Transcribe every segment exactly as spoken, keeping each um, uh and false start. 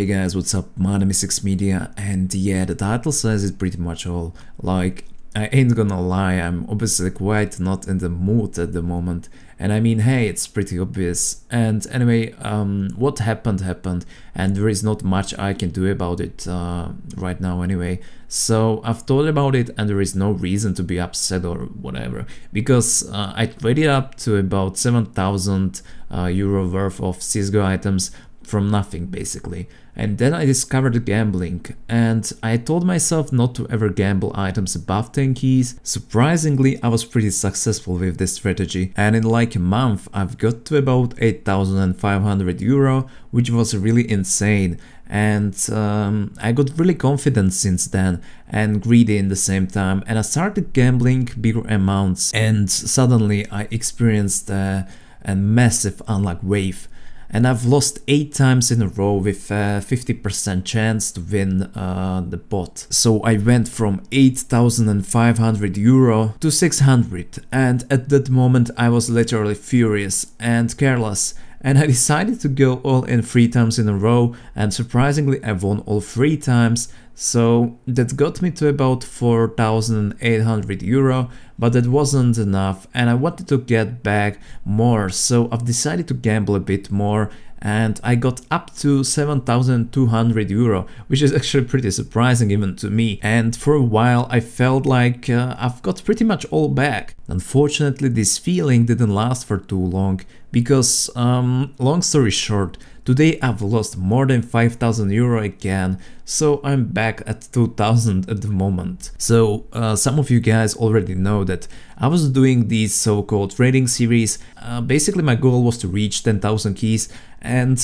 Hey guys, what's up? My name is SickzMedia, and yeah, the title says it pretty much all. Like, I ain't gonna lie, I'm obviously quite not in the mood at the moment, and I mean, hey, it's pretty obvious. And anyway, um, what happened happened, and there is not much I can do about it uh, right now anyway. So I've thought about it, and there is no reason to be upset or whatever, because uh, I traded up to about seven thousand uh, euro worth of C S G O items from nothing basically. And then I discovered gambling, and I told myself not to ever gamble items above ten keys. Surprisingly, I was pretty successful with this strategy, and in like a month I've got to about eight thousand five hundred euro, which was really insane. And um, I got really confident since then, and greedy in the same time, and I started gambling bigger amounts, and suddenly I experienced uh, a massive unluck wave. And I've lost eight times in a row with a fifty percent chance to win uh, the pot. So I went from eight thousand five hundred euro to six hundred, and at that moment I was literally furious and careless, and I decided to go all in three times in a row, and surprisingly I won all three times. So that got me to about four thousand eight hundred euro, but that wasn't enough, and I wanted to get back more, so I've decided to gamble a bit more, and I got up to seven thousand two hundred euro, which is actually pretty surprising even to me. And for a while I felt like uh, I've got pretty much all back. Unfortunately, this feeling didn't last for too long, because um, long story short, today I've lost more than five thousand euro again, so I'm back at two thousand at the moment. So uh, some of you guys already know that I was doing these so-called trading series. Uh, basically my goal was to reach ten thousand keys, and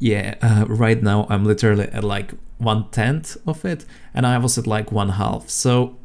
yeah, uh, right now I'm literally at like one-tenth of it, and I was at like one-half, so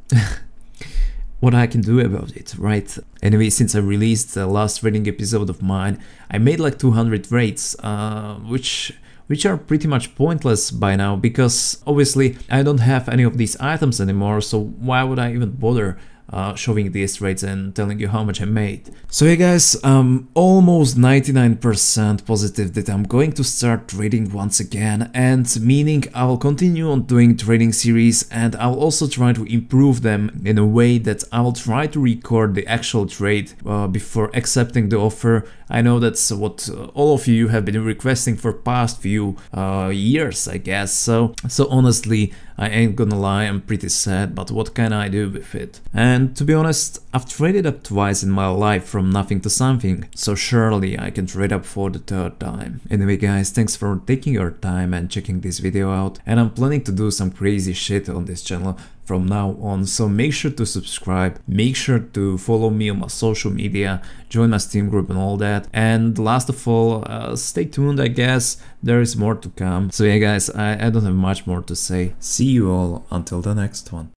what I can do about it, right? Anyway, since I released the last trading episode of mine, I made like two hundred trades, uh, which which are pretty much pointless by now, because obviously I don't have any of these items anymore, so why would I even bother Uh, showing these trades and telling you how much I made. So yeah guys, I'm almost ninety-nine percent positive that I'm going to start trading once again, and meaning I'll continue on doing trading series, and I'll also try to improve them in a way that I'll try to record the actual trade uh, before accepting the offer. I know that's what uh, all of you have been requesting for past few uh, years, I guess. So, so honestly, I ain't gonna lie, I'm pretty sad, but what can I do with it? And to be honest, I've traded up twice in my life from nothing to something, so surely I can trade up for the third time. Anyway guys, thanks for taking your time and checking this video out, and I'm planning to do some crazy shit on this channel from now on, so make sure to subscribe, make sure to follow me on my social media, join my Steam group and all that, and last of all, uh, stay tuned, I guess, there is more to come. So yeah guys, I, I don't have much more to say, see you all until the next one.